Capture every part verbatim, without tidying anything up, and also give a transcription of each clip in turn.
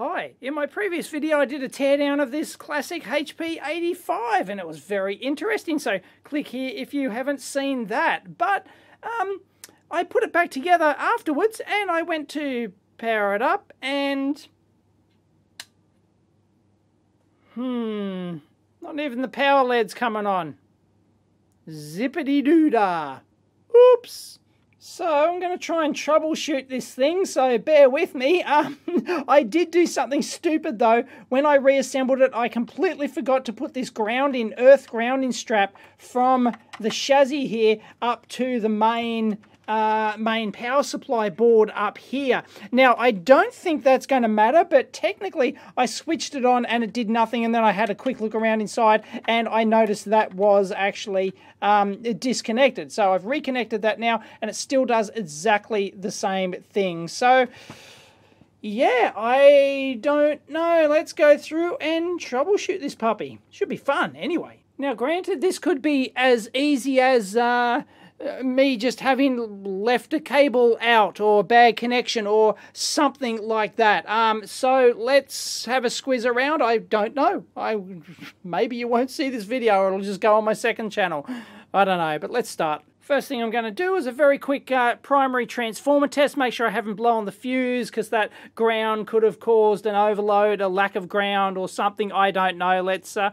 Hi, in my previous video I did a teardown of this classic H P eighty-five and it was very interesting, so click here if you haven't seen that. But um, I put it back together afterwards and I went to power it up and... Hmm, not even the power L E D's coming on. Zippity-doo-dah. Oops. So I'm going to try and troubleshoot this thing, so bear with me. Um, I did do something stupid though. When I reassembled it, I completely forgot to put this grounding, earth grounding strap from the chassis here up to the main, uh, main power supply board up here. Now, I don't think that's going to matter, but technically I switched it on and it did nothing, and then I had a quick look around inside and I noticed that was actually Um, disconnected. So I've reconnected that now and it still does exactly the same thing. So yeah, I don't know. Let's go through and troubleshoot this puppy. Should be fun anyway. Now granted, this could be as easy as uh, me just having left a cable out or a bad connection or something like that. Um, so let's have a squiz around. I don't know. I maybe you won't see this video. It'll just go on my second channel. I don't know, but let's start. First thing I'm going to do is a very quick uh, primary transformer test. Make sure I haven't blown the fuse, because that ground could have caused an overload, a lack of ground or something. I don't know. Let's uh,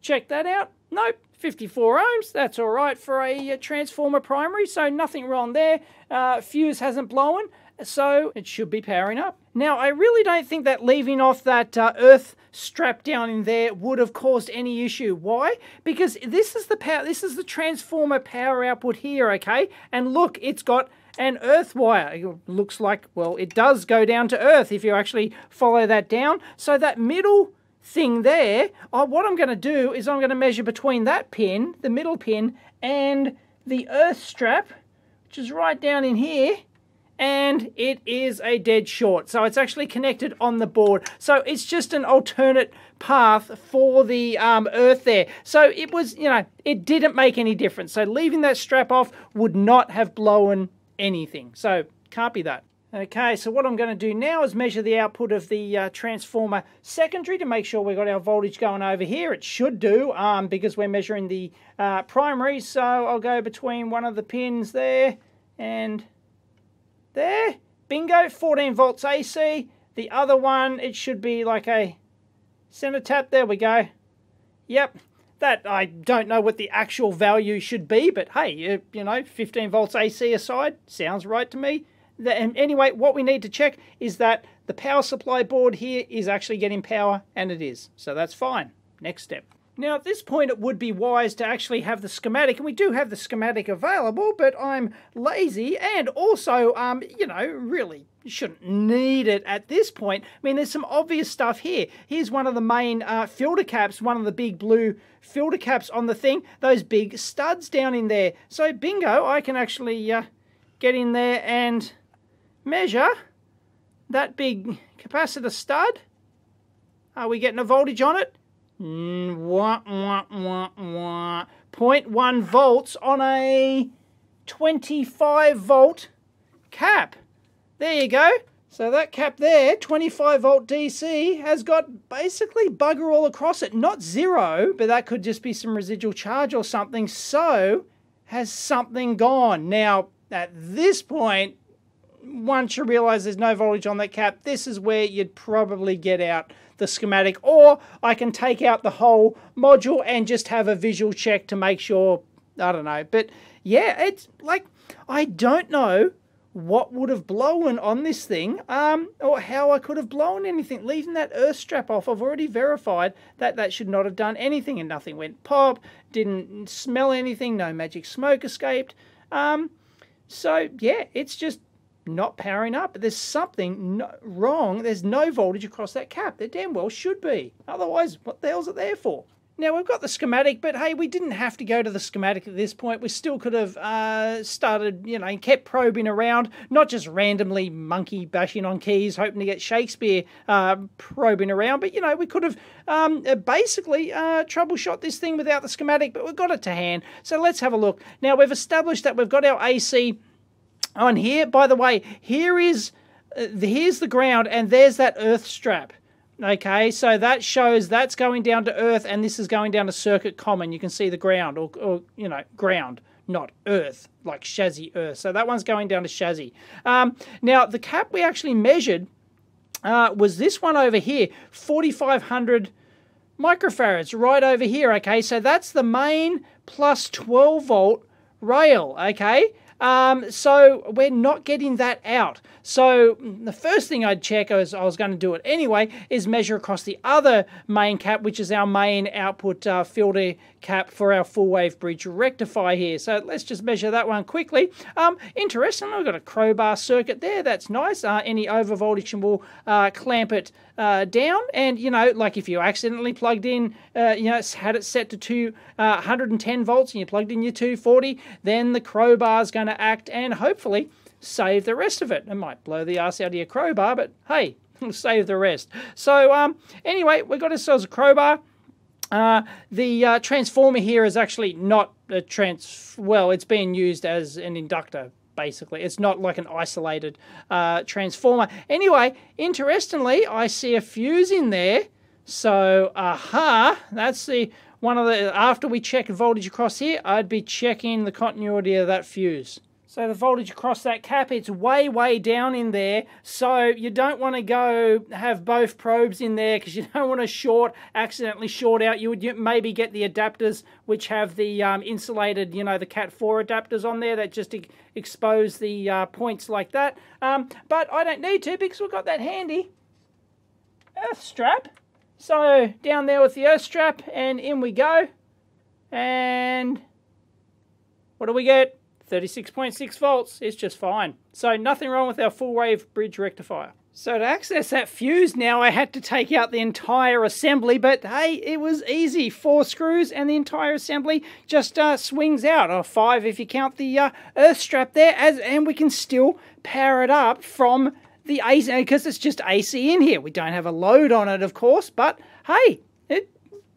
check that out. Nope. fifty-four ohms, that's all right for a, a transformer primary, so nothing wrong there. Uh, fuse hasn't blown, so it should be powering up. Now, I really don't think that leaving off that uh, earth strap down in there would have caused any issue. Why? Because this is the power, this is the transformer power output here, okay? And look, it's got an earth wire. It looks like, well, it does go down to earth if you actually follow that down. So that middle thing there, uh, what I'm going to do is I'm going to measure between that pin, the middle pin, and the earth strap, which is right down in here, and it is a dead short. So it's actually connected on the board. So it's just an alternate path for the um, earth there. So it was, you know, it didn't make any difference. So leaving that strap off would not have blown anything. So can't be that. Okay, so what I'm going to do now is measure the output of the uh, transformer secondary to make sure we've got our voltage going over here. It should do, um, because we're measuring the uh, primary. So I'll go between one of the pins there and there. Bingo, fourteen volts A C. The other one, it should be like a center tap. There we go. Yep. That, I don't know what the actual value should be, but hey, you, you know, fifteen volts A C aside, sounds right to me. And anyway, what we need to check is that the power supply board here is actually getting power, and it is. So that's fine. Next step. Now at this point it would be wise to actually have the schematic, and we do have the schematic available, but I'm lazy and also, um, you know, really shouldn't need it at this point. I mean, there's some obvious stuff here. Here's one of the main uh, filter caps, one of the big blue filter caps on the thing, those big studs down in there. So bingo, I can actually uh, get in there and measure that big capacitor stud. Are we getting a voltage on it? Mm, wah, wah, wah, wah. zero point one volts on a twenty-five volt cap. There you go. So that cap there, twenty-five volt D C, has got basically bugger all across it. Not zero, but that could just be some residual charge or something. So has something gone? Now, at this point, once you realize there's no voltage on that cap, this is where you'd probably get out the schematic, or I can take out the whole module and just have a visual check to make sure. I don't know, but yeah, it's like, I don't know what would have blown on this thing, um, or how I could have blown anything. Leaving that earth strap off, I've already verified that that should not have done anything, and nothing went pop, didn't smell anything, no magic smoke escaped. Um, so yeah, it's just not powering up. There's something no wrong. There's no voltage across that cap. There damn well should be. Otherwise, what the hell's it there for? Now, we've got the schematic, but hey, we didn't have to go to the schematic at this point. We still could have uh, started, you know, kept probing around, not just randomly monkey bashing on keys, hoping to get Shakespeare uh, probing around, but, you know, we could have um, basically uh, troubleshot this thing without the schematic, but we've got it to hand. So let's have a look. Now, we've established that we've got our A C on here. By the way, here is uh, the, here's the ground, and there's that earth strap. Okay, so that shows that's going down to Earth and this is going down to Circuit Common. You can see the ground, or, or you know, ground, not Earth, like chassis Earth. So that one's going down to chassis. Um, now, the cap we actually measured uh, was this one over here, forty-five hundred microfarads, right over here, okay? So that's the main plus twelve volt rail, okay? Um, so we're not getting that out. So the first thing I'd check, as I was going to do it anyway, is measure across the other main cap, which is our main output uh, filter cap for our full wave bridge rectifier here. So let's just measure that one quickly. Um, interestingly, we've got a crowbar circuit there. That's nice. Uh, any overvoltage will uh, clamp it uh, down. And, you know, like if you accidentally plugged in, uh, you know, had it set to two, uh, one hundred ten volts and you plugged in your two forty, then the crowbar's going to act and hopefully save the rest of it. It might blow the arse out of your crowbar, but hey, save the rest. So um, anyway, we've got ourselves a crowbar. Uh, the uh, transformer here is actually not a trans... Well, it's being used as an inductor, basically. It's not like an isolated uh, transformer. Anyway, interestingly, I see a fuse in there. So, aha, that's the... One of the, after we check voltage across here, I'd be checking the continuity of that fuse. So the voltage across that cap, it's way, way down in there. So you don't want to go have both probes in there because you don't want to short, accidentally short out. You would maybe get the adapters which have the um, insulated, you know, the cat four adapters on there that just e expose the uh, points like that. Um, but I don't need to because we've got that handy earth strap. So, down there with the earth strap, and in we go, and what do we get? thirty-six point six volts, it's just fine. So, nothing wrong with our full wave bridge rectifier. So, to access that fuse now, I had to take out the entire assembly, but hey, it was easy. Four screws and the entire assembly just uh, swings out, or five if you count the uh, earth strap there, as, and we can still power it up from the A C, because it's just A C in here. We don't have a load on it, of course, but hey, it,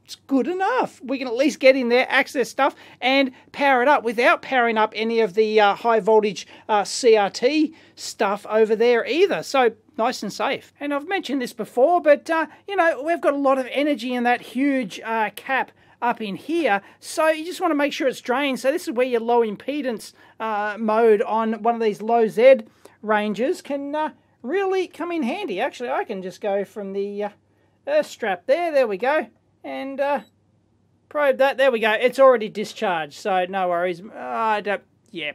it's good enough. We can at least get in there, access stuff, and power it up without powering up any of the uh, high voltage uh, C R T stuff over there either. So nice and safe. And I've mentioned this before, but uh, you know, we've got a lot of energy in that huge uh, cap up in here, so you just want to make sure it's drained. So this is where your low impedance uh, mode on one of these low Z ranges can uh, really come in handy. Actually, I can just go from the uh, earth strap there, there we go, and uh, probe that, there we go, it's already discharged, so no worries. uh, I don't, yeah,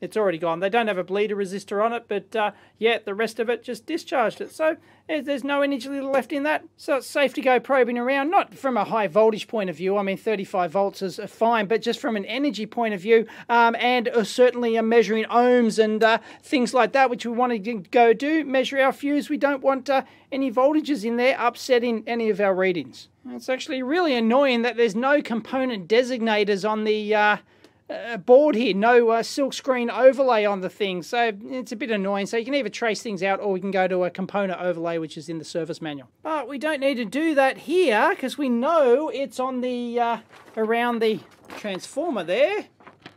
it's already gone. They don't have a bleeder resistor on it, but uh, yeah, the rest of it just discharged it, so there's no energy left in that, so it's safe to go probing around, not from a high voltage point of view. I mean, thirty-five volts is fine, but just from an energy point of view, um, and uh, certainly uh, measuring ohms and uh, things like that, which we want to go do, measure our fuse. We don't want uh, any voltages in there upsetting any of our readings. It's actually really annoying that there's no component designators on the uh, Uh, board here, no uh, silkscreen overlay on the thing, so it's a bit annoying. So you can either trace things out or we can go to a component overlay, which is in the service manual. But we don't need to do that here because we know it's on the uh, around the transformer there.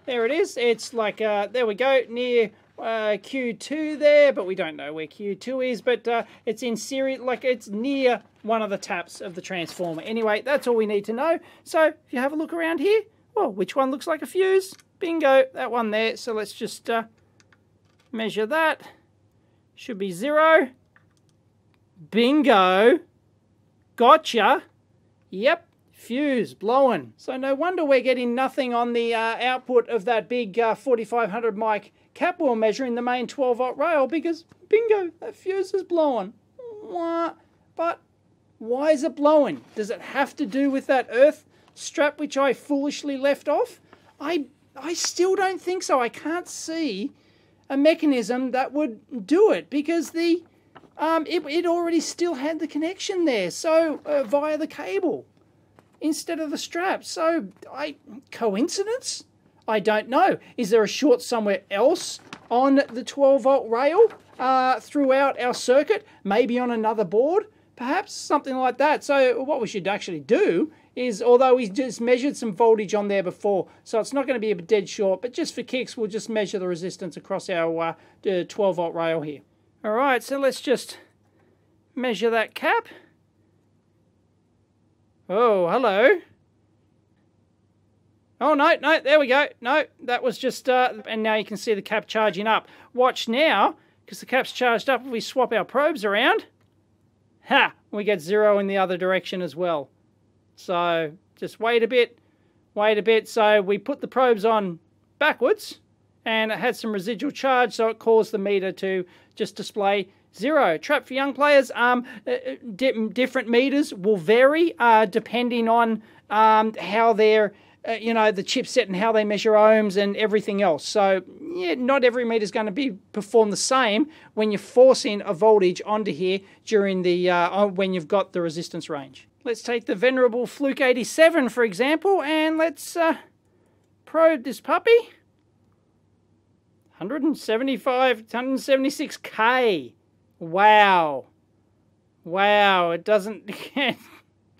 There it is. It's like uh, there we go, near uh, Q two there, but we don't know where Q two is. But uh, it's in series, like it's near one of the taps of the transformer. Anyway, that's all we need to know. So if you have a look around here. Well, which one looks like a fuse? Bingo, that one there. So let's just uh, measure that. Should be zero. Bingo. Gotcha. Yep, fuse blowing. So no wonder we're getting nothing on the uh, output of that big uh, forty-five hundred mic cap wall measuring the main twelve volt rail, because bingo, that fuse is blowing. But why is it blowing? Does it have to do with that earth strap which I foolishly left off? I I still don't think so. I can't see a mechanism that would do it because the um, it, it already still had the connection there, so uh, via the cable instead of the strap. So I coincidence? I don't know. Is there a short somewhere else on the twelve volt rail uh, throughout our circuit? Maybe on another board? Perhaps something like that. So what we should actually do is, although we just measured some voltage on there before, so it's not going to be a dead short, but just for kicks, we'll just measure the resistance across our uh, twelve volt rail here. All right, so let's just measure that cap. Oh, hello. Oh, no, no, there we go. No, that was just, uh, and now you can see the cap charging up. Watch now, because the cap's charged up. If we swap our probes around, ha, we get zero in the other direction as well. So just wait a bit, wait a bit. So we put the probes on backwards, and it had some residual charge, so it caused the meter to just display zero. Trap for young players, um, di different meters will vary uh, depending on um, how they're, uh, you know, the chipset and how they measure ohms and everything else. So, yeah, not every meter is going to be perform the same when you're forcing a voltage onto here during the, uh, when you've got the resistance range. Let's take the venerable Fluke eighty-seven, for example, and let's uh, probe this puppy. one seventy-five, one seventy-six K. Wow. Wow, it doesn't...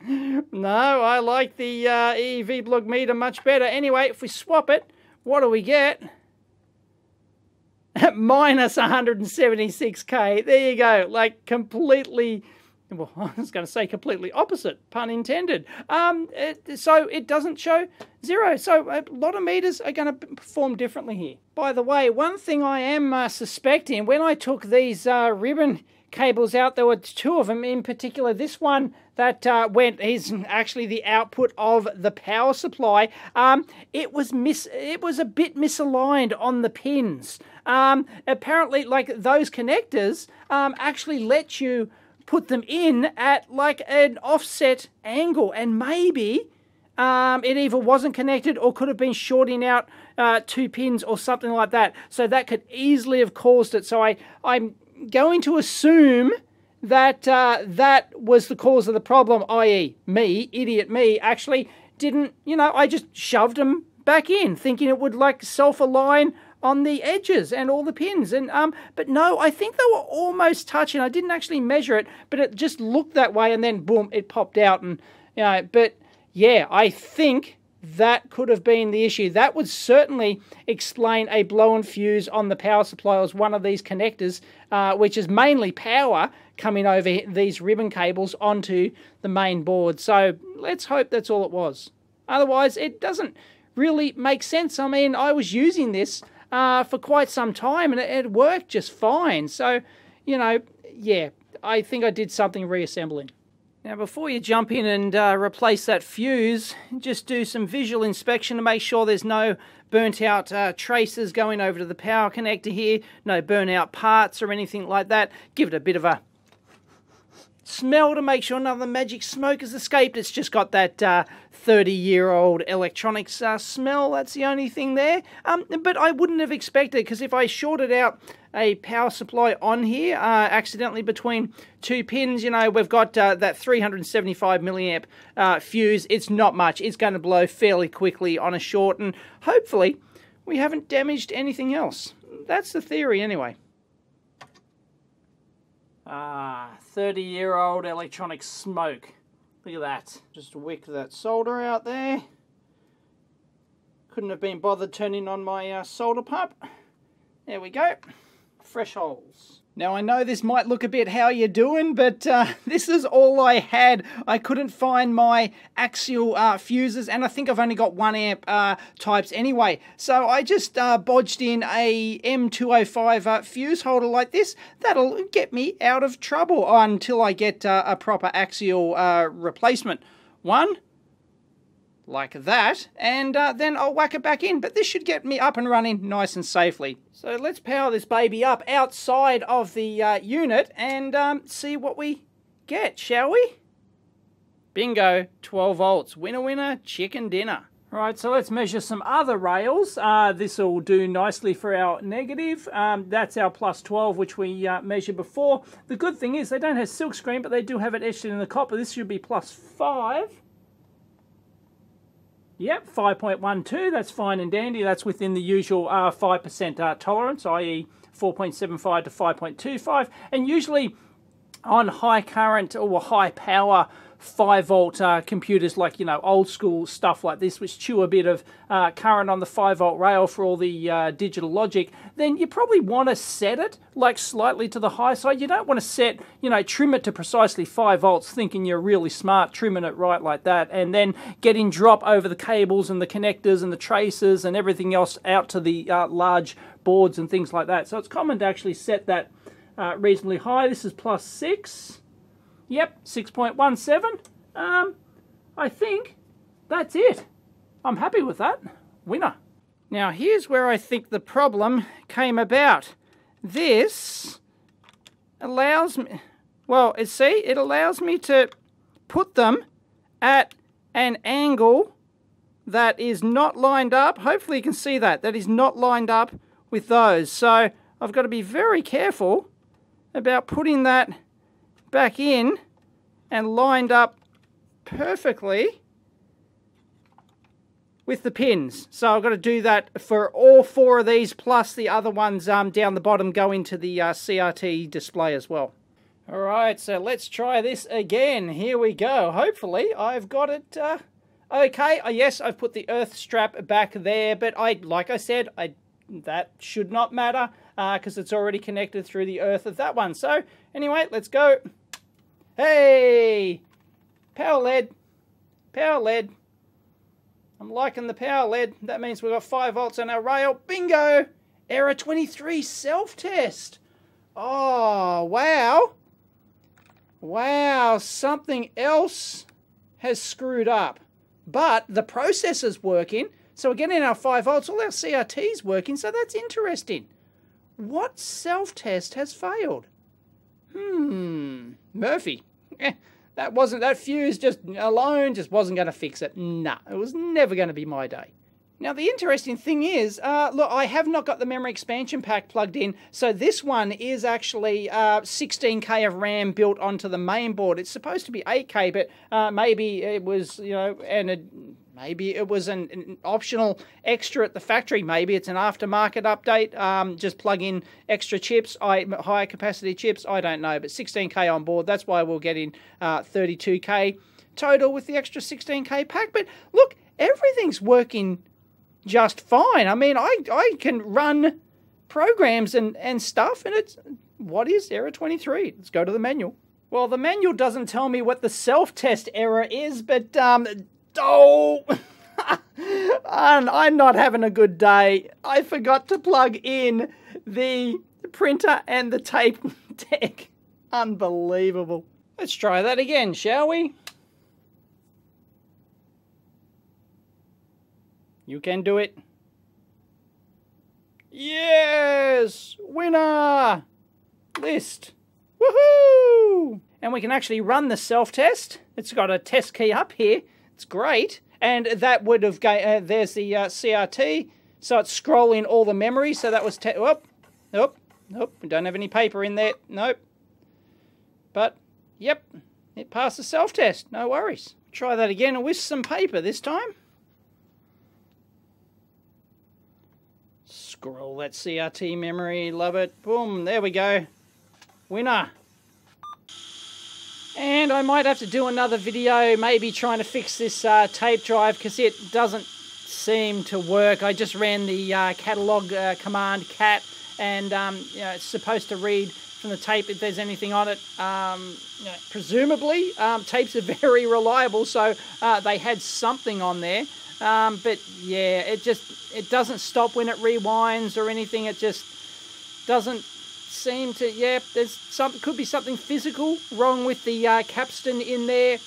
No, I like the uh, EEVblog meter much better. Anyway, if we swap it, what do we get? Minus one seventy-six K. There you go. Like, completely... Well, I was going to say completely opposite, pun intended. Um, it, so it doesn't show zero. So a lot of meters are going to perform differently here. By the way, one thing I am uh, suspecting, when I took these uh, ribbon cables out, there were two of them in particular. This one that uh, went is actually the output of the power supply. Um, it was mis it was a bit misaligned on the pins. Um, apparently, like those connectors um, actually let you put them in at like an offset angle, and maybe um, it either wasn't connected or could have been shorting out uh, two pins or something like that. So that could easily have caused it. So I, I'm going to assume that uh, that was the cause of the problem, that is me, idiot me, actually didn't, you know, I just shoved them back in thinking it would like self-align on the edges and all the pins, and um but no, I think they were almost touching. I didn't actually measure it, but it just looked that way, and then boom, it popped out. And you know, but yeah, I think that could have been the issue. That would certainly explain a blown fuse on the power supply as one of these connectors, uh, which is mainly power coming over these ribbon cables onto the main board. So let's hope that's all it was. Otherwise, it doesn't really make sense. I mean, I was using this Uh, for quite some time, and it, it worked just fine. So, you know, yeah, I think I did something reassembling. Now, before you jump in and uh, replace that fuse, just do some visual inspection to make sure there's no burnt out uh, traces going over to the power connector here, no burnt out parts or anything like that. Give it a bit of a smell to make sure none of the magic smoke has escaped. It's just got that uh, thirty year old electronics uh, smell. That's the only thing there. Um, but I wouldn't have expected, because if I shorted out a power supply on here uh, accidentally between two pins, you know, we've got uh, that three hundred seventy-five milliamp uh, fuse. It's not much. It's going to blow fairly quickly on a short, and hopefully we haven't damaged anything else. That's the theory anyway. Ah, thirty year old electronic smoke. Look at that. Just wick that solder out there. Couldn't have been bothered turning on my uh, solder pump. There we go. Fresh holes. Now, I know this might look a bit how you doing, but uh, this is all I had. I couldn't find my axial uh, fuses, and I think I've only got one amp uh, types anyway. So I just uh, bodged in a M two oh five uh, fuse holder like this. That'll get me out of trouble until I get uh, a proper axial uh, replacement. One, like that, and uh, then I'll whack it back in. But this should get me up and running nice and safely. So let's power this baby up outside of the uh, unit and um, see what we get, shall we? Bingo, twelve volts. Winner, winner, chicken dinner. Right, so let's measure some other rails. Uh, this will do nicely for our negative. Um, that's our plus twelve, which we uh, measured before. The good thing is they don't have silkscreen, but they do have it etched in the copper. This should be plus five. Yep, five point one two, that's fine and dandy. That's within the usual uh, five percent uh, tolerance, that is four point seven five to five point two five. And usually on high current or high power five volt uh, computers, like, you know, old school stuff like this, which chew a bit of uh, current on the five volt rail for all the uh, digital logic, then you probably want to set it like slightly to the high side. You don't want to set, you know, trim it to precisely five volts thinking you're really smart trimming it right like that, and then getting drop over the cables and the connectors and the traces and everything else out to the uh, large boards and things like that. So it's common to actually set that uh, reasonably high. This is plus six. Yep, six point one seven. Um, I think that's it. I'm happy with that. Winner. Now here's where I think the problem came about. This allows me, well, see, it allows me to put them at an angle that is not lined up. Hopefully you can see that. That is not lined up with those. So I've got to be very careful about putting that back in and lined up perfectly with the pins. So I've got to do that for all four of these, plus the other ones um, down the bottom go into the uh, C R T display as well. All right, so let's try this again. Here we go. Hopefully I've got it uh, okay. Uh, yes, I've put the earth strap back there, but I, like I said, I that should not matter because uh, it's already connected through the earth of that one. So anyway, let's go. Hey! Power L E D. Power L E D. I'm liking the power L E D. That means we've got five volts on our rail. Bingo! Error twenty-three self-test. Oh, wow. Wow, something else has screwed up. But the processor's working. So we're getting our five volts. All our C R T's working. So that's interesting. What self-test has failed? Hmm, Murphy. Eh, that wasn't, that fuse just alone just wasn't going to fix it. Nah, it was never going to be my day. Now the interesting thing is, uh, look, I have not got the memory expansion pack plugged in, so this one is actually uh, sixteen K of RAM built onto the main board. It's supposed to be eight K, but uh, maybe it was, you know, and it, maybe it was an, an optional extra at the factory. Maybe it's an aftermarket update. Um, just plug in extra chips, I, higher capacity chips. I don't know, but sixteen K on board. That's why we'll get in uh, thirty-two K total with the extra sixteen K pack. But look, everything's working just fine. I mean, I, I can run programs and, and stuff, and it's, what is error twenty-three? Let's go to the manual. Well, the manual doesn't tell me what the self-test error is, but, um, oh, I'm not having a good day. I forgot to plug in the printer and the tape deck. Unbelievable. Let's try that again, shall we? You can do it. Yes! Winner! List. Woohoo! And we can actually run the self-test. It's got a test key up here. It's great. And that would have... Uh, there's the uh, C R T. So it's scrolling all the memory. So that was... Oh, oh, oh. We don't have any paper in there. Nope. But, yep. It passed the self-test. No worries. Try that again with some paper this time. Scroll that C R T memory, love it. Boom, there we go. Winner. And I might have to do another video, maybe trying to fix this uh, tape drive, because it doesn't seem to work. I just ran the uh, catalog uh, command cat, and um, you know, it's supposed to read from the tape if there's anything on it. Um, you know, presumably, um, tapes are very reliable, so uh, they had something on there. Um, but yeah, it just, it doesn't stop when it rewinds or anything. It just doesn't seem to, yeah, there's some, could be something physical wrong with the uh, capstan in there,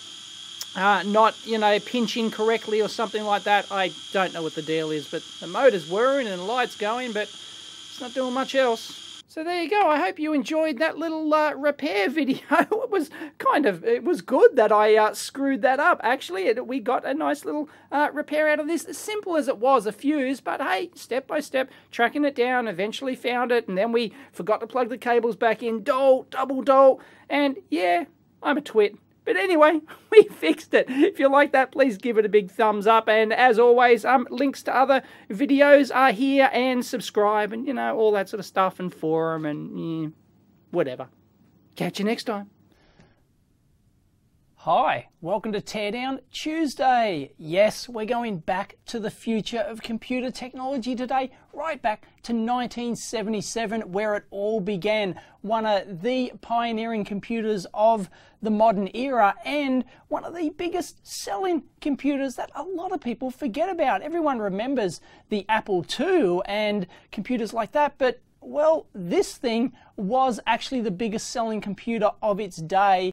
uh, not, you know, pinching correctly or something like that. I don't know what the deal is, but the motor's whirring and the light's going, but it's not doing much else. So there you go. I hope you enjoyed that little uh, repair video. It was kind of, it was good that I uh, screwed that up. Actually, it, we got a nice little uh, repair out of this. As simple as it was, a fuse, but hey, step by step, tracking it down, eventually found it, and then we forgot to plug the cables back in. Dole, double dole, and yeah, I'm a twit. But anyway, we fixed it. If you like that, please give it a big thumbs up. And as always, um, links to other videos are here, and subscribe and, you know, all that sort of stuff, and forum and eh, whatever. Catch you next time. Hi, welcome to Teardown Tuesday. Yes, we're going back to the future of computer technology today, right back to nineteen seventy-seven, where it all began. One of the pioneering computers of the modern era and one of the biggest selling computers that a lot of people forget about. Everyone remembers the Apple two and computers like that, but well, this thing was actually the biggest selling computer of its day